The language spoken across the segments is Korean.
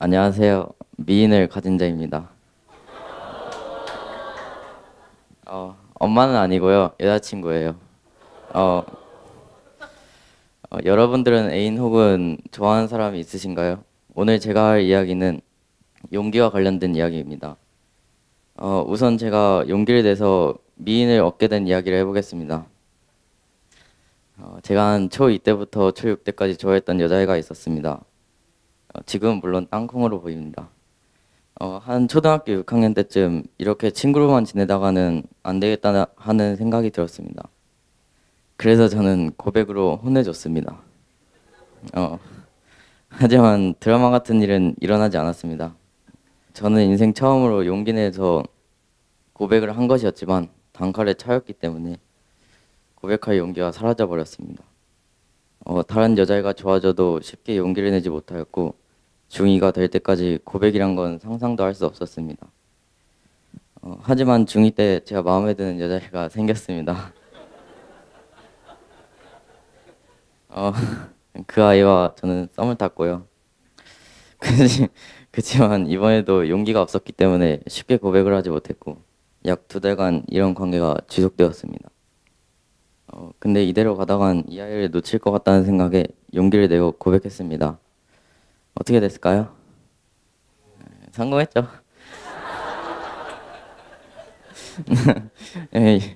안녕하세요. 미인을 가진 자입니다. 엄마는 아니고요. 여자친구예요. 여러분들은 애인 혹은 좋아하는 사람이 있으신가요? 오늘 제가 할 이야기는 용기와 관련된 이야기입니다. 우선 제가 용기를 내서 미인을 얻게 된 이야기를 해보겠습니다. 제가 한 초2 때부터 초6 때까지 좋아했던 여자애가 있었습니다. 지금은 물론 땅콩으로 보입니다. 한 초등학교 6학년 때쯤 이렇게 친구로만 지내다가는 안 되겠다 하는 생각이 들었습니다. 그래서 저는 고백으로 혼내줬습니다. 하지만 드라마 같은 일은 일어나지 않았습니다. 저는 인생 처음으로 용기 내서 고백을 한 것이었지만 단칼에 차였기 때문에 고백할 용기가 사라져버렸습니다. 다른 여자애가 좋아져도 쉽게 용기를 내지 못하였고 중2가 될 때까지 고백이란 건 상상도 할 수 없었습니다. 하지만 중2 때 제가 마음에 드는 여자애가 생겼습니다. 그 아이와 저는 썸을 탔고요. 그치만 이번에도 용기가 없었기 때문에 쉽게 고백을 하지 못했고 약 2달간 이런 관계가 지속되었습니다. 근데 이대로 가다간 이 아이를 놓칠 것 같다는 생각에 용기를 내고 고백했습니다. 어떻게 됐을까요? 성공했죠?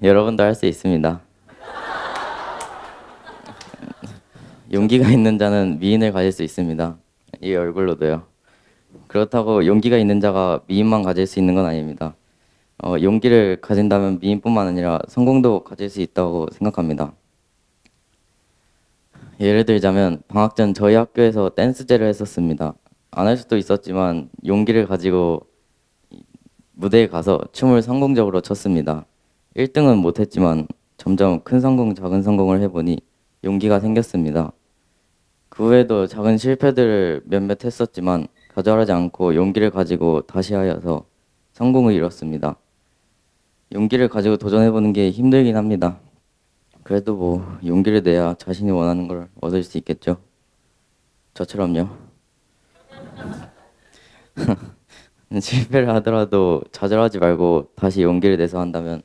여러분도 할 수 있습니다. 용기가 있는 자는 미인을 가질 수 있습니다. 이 얼굴로도요. 그렇다고 용기가 있는 자가 미인만 가질 수 있는 건 아닙니다. 용기를 가진다면 미인뿐만 아니라 성공도 가질 수 있다고 생각합니다. 예를 들자면 방학 전 저희 학교에서 댄스제를 했었습니다. 안 할 수도 있었지만 용기를 가지고 무대에 가서 춤을 성공적으로 췄습니다. 1등은 못했지만 점점 큰 성공, 작은 성공을 해보니 용기가 생겼습니다. 그 후에도 작은 실패들을 몇몇 했었지만 좌절하지 않고 용기를 가지고 다시 하여서 성공을 이뤘습니다. 용기를 가지고 도전해보는 게 힘들긴 합니다. 그래도 용기를 내야 자신이 원하는 걸 얻을 수 있겠죠. 저처럼요. 실패를 하더라도 좌절하지 말고 다시 용기를 내서 한다면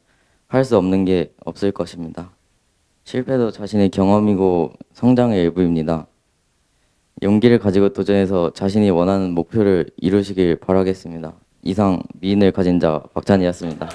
할 수 없는 게 없을 것입니다. 실패도 자신의 경험이고 성장의 일부입니다. 용기를 가지고 도전해서 자신이 원하는 목표를 이루시길 바라겠습니다. 이상 미인을 가진 자 박찬희였습니다.